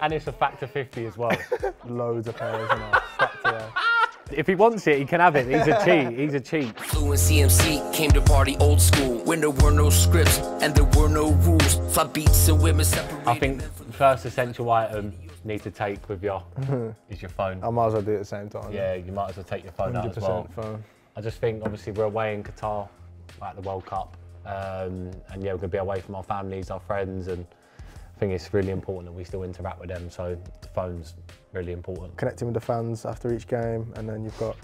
And it's a factor 50 as well. Loads of pairs and a factor there. If he wants it, he can have it. He's a cheat. He's a cheat. Fluent CMC came to party old school when there were no scripts and there were no rules. Flat beats and women separated. I think the first essential item you need to take with you is your phone. I might as well do it at the same time. Yeah, you might as well take your phone out as well. Phone. I just think, obviously, we're away in Qatar at the World Cup. And yeah, we're going to be away from our families, our friends, and I think it's really important that we still interact with them, so the phone's really important. Connecting with the fans after each game, and then you've got,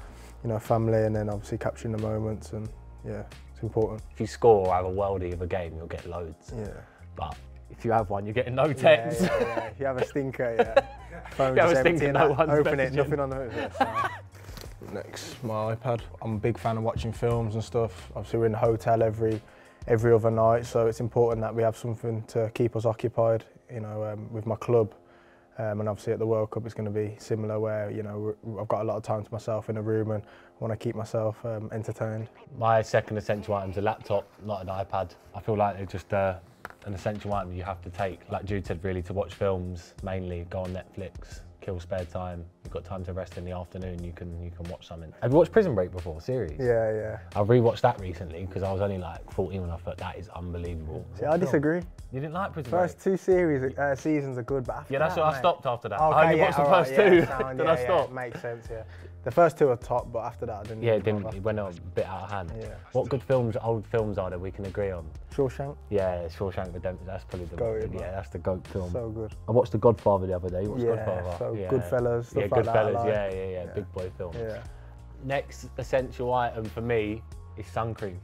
you know, family, and then obviously capturing the moments, and yeah, it's important. If you score or have a worldie of a game, you'll get loads. Yeah. But if you have one, you're getting no texts. Yeah, yeah, yeah. If you have a stinker, yeah. Phone's just empty, no one's open messaging. It, nothing on it. So. Next, my iPad. I'm a big fan of watching films and stuff. Obviously, we're in the hotel every other night, so it's important that we have something to keep us occupied, you know, with my club, and obviously at the World Cup it's going to be similar, where, you know, I've got a lot of time to myself in a room and I want to keep myself entertained. My second essential item is a laptop, not an iPad. I feel like it's just an essential item you have to take, like Jude said, really, to watch films mainly, go on Netflix, kill spare time. You've got time to rest in the afternoon, you can watch something. Have you watched Prison Break before, series? Yeah, yeah. I rewatched that recently because I was only like 14 when I thought that is unbelievable. See, I disagree. You didn't like Prison Break? First two seasons are good, but after I stopped after that. Okay, I only watched the first two, then I stopped. Yeah, makes sense, yeah. The first two are top, but after that I didn't. Yeah, it didn't. It went a bit out of hand. Yeah. What good films, old films are that we can agree on? Shawshank. Yeah, Shawshank Redemption. That's probably the goat. Yeah, that's the goat film. So good. I watched The Godfather the other day. You watched Godfather? So yeah. Goodfellas. Stuff like Goodfellas. Like. Yeah. Big boy film. Yeah. Next essential item for me is sun cream,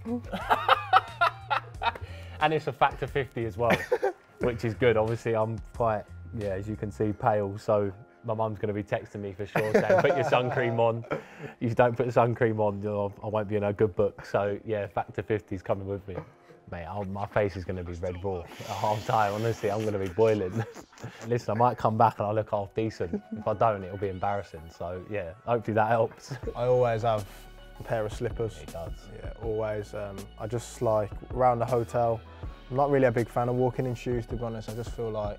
and it's a factor 50 as well, which is good. Obviously, I'm quite as you can see, pale, so. My mum's going to be texting me for sure saying, put your sun cream on. If you don't put the sun cream on, you know, I won't be in a good book. So yeah, Factor 50's coming with me. Mate, my face is going to be red raw at half time. Honestly, I'm going to be boiling. Listen, I might come back and I'll look half decent. If I don't, it'll be embarrassing. So yeah, hopefully that helps. I always have a pair of slippers. It does. Yeah, always. I just like, around the hotel, I'm not really a big fan of walking in shoes, to be honest. I just feel like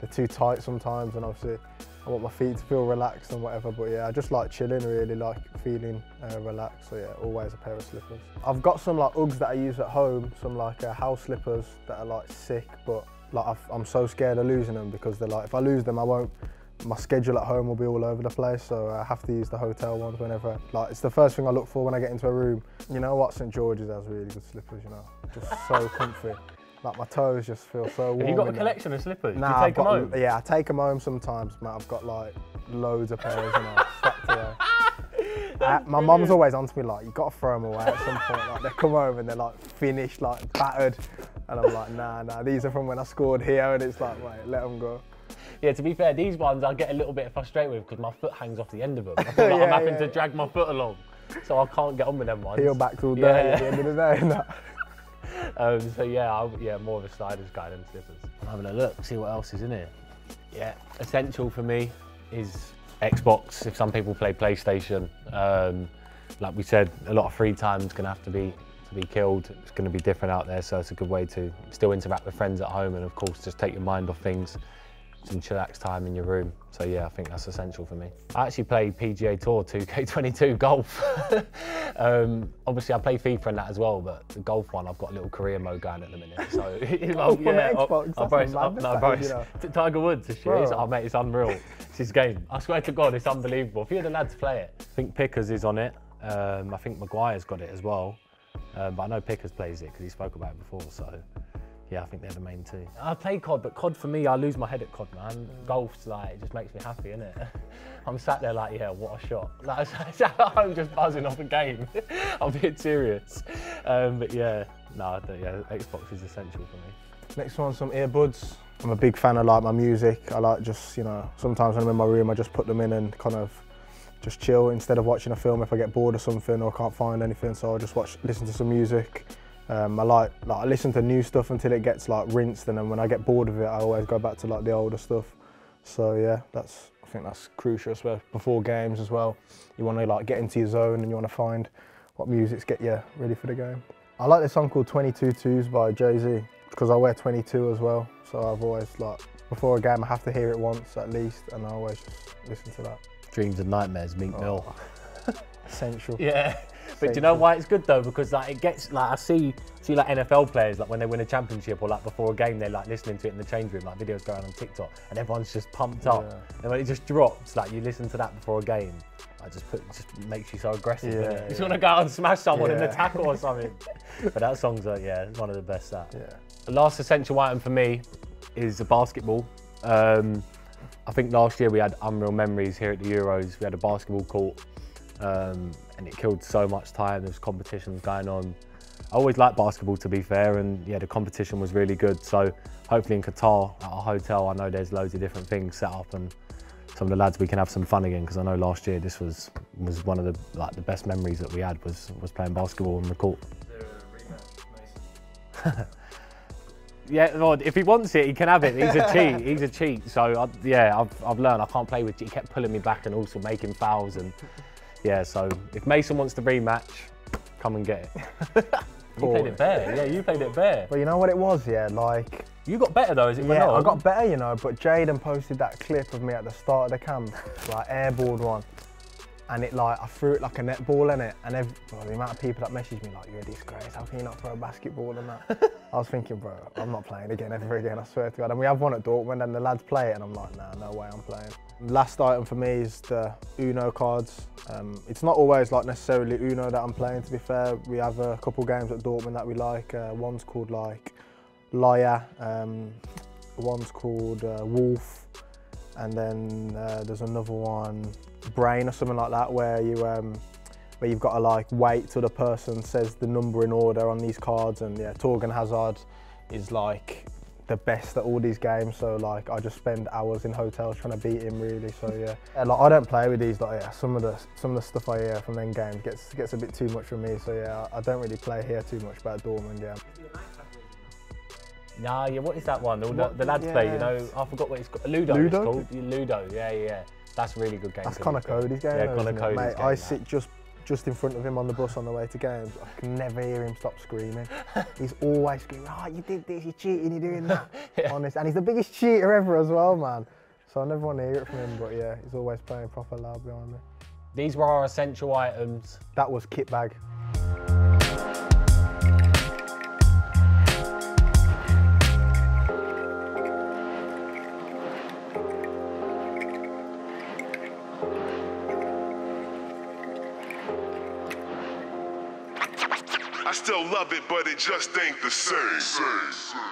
they're too tight sometimes, and obviously, I want my feet to feel relaxed and whatever, but yeah, I just like chilling, really, like feeling relaxed, so yeah, always a pair of slippers. I've got some like Uggs that I use at home, some like house slippers that are like sick, but like I'm so scared of losing them because they're like, if I lose them, my schedule at home will be all over the place, so I have to use the hotel ones whenever, like it's the first thing I look for when I get into a room. You know what, Saint George's has really good slippers, you know, just so comfy. Like my toes just feel so warm. Have you got a collection of slippers? Nah, do you take them home? Yeah, I take them home sometimes, mate. I've got like loads of pairs and I'll stack to them. My mum's always on to me like, you've got to throw them away at some point. Like they come home and they're like finished, like battered. And I'm like, nah, these are from when I scored here, and it's like, wait, let them go. Yeah, to be fair, these ones I get a little bit frustrated with because my foot hangs off the end of them. I feel like I'm having to drag my foot along, so I can't get on with them ones. Heel backs all day at the end of the day. So yeah, more of a sliders guy than slippers. I'm having a look, see what else is in here. Yeah, essential for me is Xbox. If some people play PlayStation, like we said, a lot of free time is going to have to be killed. It's going to be different out there, so it's a good way to still interact with friends at home and of course just take your mind off things. Some chillax time in your room. So yeah, I think that's essential for me. I actually play PGA Tour 2K22 golf. Obviously I play FIFA and that as well, but the golf one, I've got a little career mode going at the minute. So Tiger Woods this year, oh mate, it's unreal. It's his game. I swear to God, it's unbelievable. If you had the lads play it. I think Pickers is on it. I think Maguire's got it as well. But I know Pickers plays it because he spoke about it before, so. Yeah, I think they're the main two. I play COD, but COD for me, I lose my head at COD, man. Golf's like, it just makes me happy, innit? I'm sat there like, yeah, what a shot. Like, I sat at home just buzzing off a game. I'm being serious. But yeah, Xbox is essential for me. Next one, some earbuds. I'm a big fan of like my music. I like just, you know, sometimes when I'm in my room, I just put them in and kind of just chill instead of watching a film if I get bored or something or can't find anything. So I'll just listen to some music. I listen to new stuff until it gets like rinsed, and then when I get bored of it, I always go back to like the older stuff. So yeah, I think that's crucial as well. Before games as well, you want to like get into your zone and you want to find what music's get you ready for the game. I like this song called 22 Twos by Jay Z. because I wear 22 as well, so I've always, like, before a game I have to hear it once at least, and I always just listen to that. Dreams and nightmares, Meek Mill. Essential. Yeah. But do you know why it's good though? Because like it gets like, I see like NFL players, like when they win a championship or like before a game, they're like listening to it in the change room, like videos going on TikTok, and everyone's just pumped up. Yeah. And when it just drops, like you listen to that before a game, like just makes you so aggressive. Yeah, yeah. You just want to go out and smash someone in the tackle or something. But that song's like, yeah, one of the best. That. Yeah. The last essential item for me is the basketball. I think last year we had unreal memories here at the Euros. We had a basketball court. And it killed so much time. There was competitions going on. I always liked basketball, to be fair, and yeah, the competition was really good. So hopefully in Qatar, at our hotel, I know there's loads of different things set up, and some of the lads, we can have some fun again, because I know last year this was one of the like the best memories that we had was playing basketball on the court. Is there a rematch, Mason? Yeah, well, if he wants it, he can have it. He's a cheat. He's a cheat. So I've learned I can't play with. He kept pulling me back and also making fouls and. Yeah, so if Mason wants to rematch, come and get it. You played it bare, yeah, you played it bare. Well, you know what it was, yeah, like... You got better though, is it? Yeah, I got better, you know, but Jaden posted that clip of me at the start of the camp, like airboard one, and it like, I threw it like a netball in it, and well, the amount of people that messaged me like, you're a disgrace, how can you not throw a basketball and that? I was thinking, bro, I'm not playing again ever again, I swear to God. And we have one at Dortmund and the lads play it, and I'm like, nah, no way I'm playing. Last item for me is the Uno cards. It's not always like necessarily Uno that I'm playing, to be fair. We have a couple games at Dortmund that we like. One's called like Liar, one's called Wolf, and then there's another one, Brain or something like that, where you where you've got to like wait till the person says the number in order on these cards. And yeah, Thorgan Hazard is like the best at all these games, so like I just spend hours in hotels trying to beat him, really. So yeah, like I don't play with these. Like yeah, some of the stuff I hear from them games gets a bit too much for me. So yeah, I don't really play here too much. About Dortmund, yeah. Nah, yeah. What is that one? The lads play. You know, I forgot what it's called. Ludo. It's called Ludo. Yeah, yeah. That's a really good game. That's Connor Cody's game. Yeah, Connor Cody's game. I sit just in front of him on the bus on the way to games. I can never hear him stop screaming. He's always screaming, oh, you did this, you're cheating, you're doing that. Yeah. Honest, and he's the biggest cheater ever as well, man. So I never want to hear it from him, but yeah, he's always playing proper loud behind me. These were our essential items. That was kit bag. I still love it, but it just ain't the same.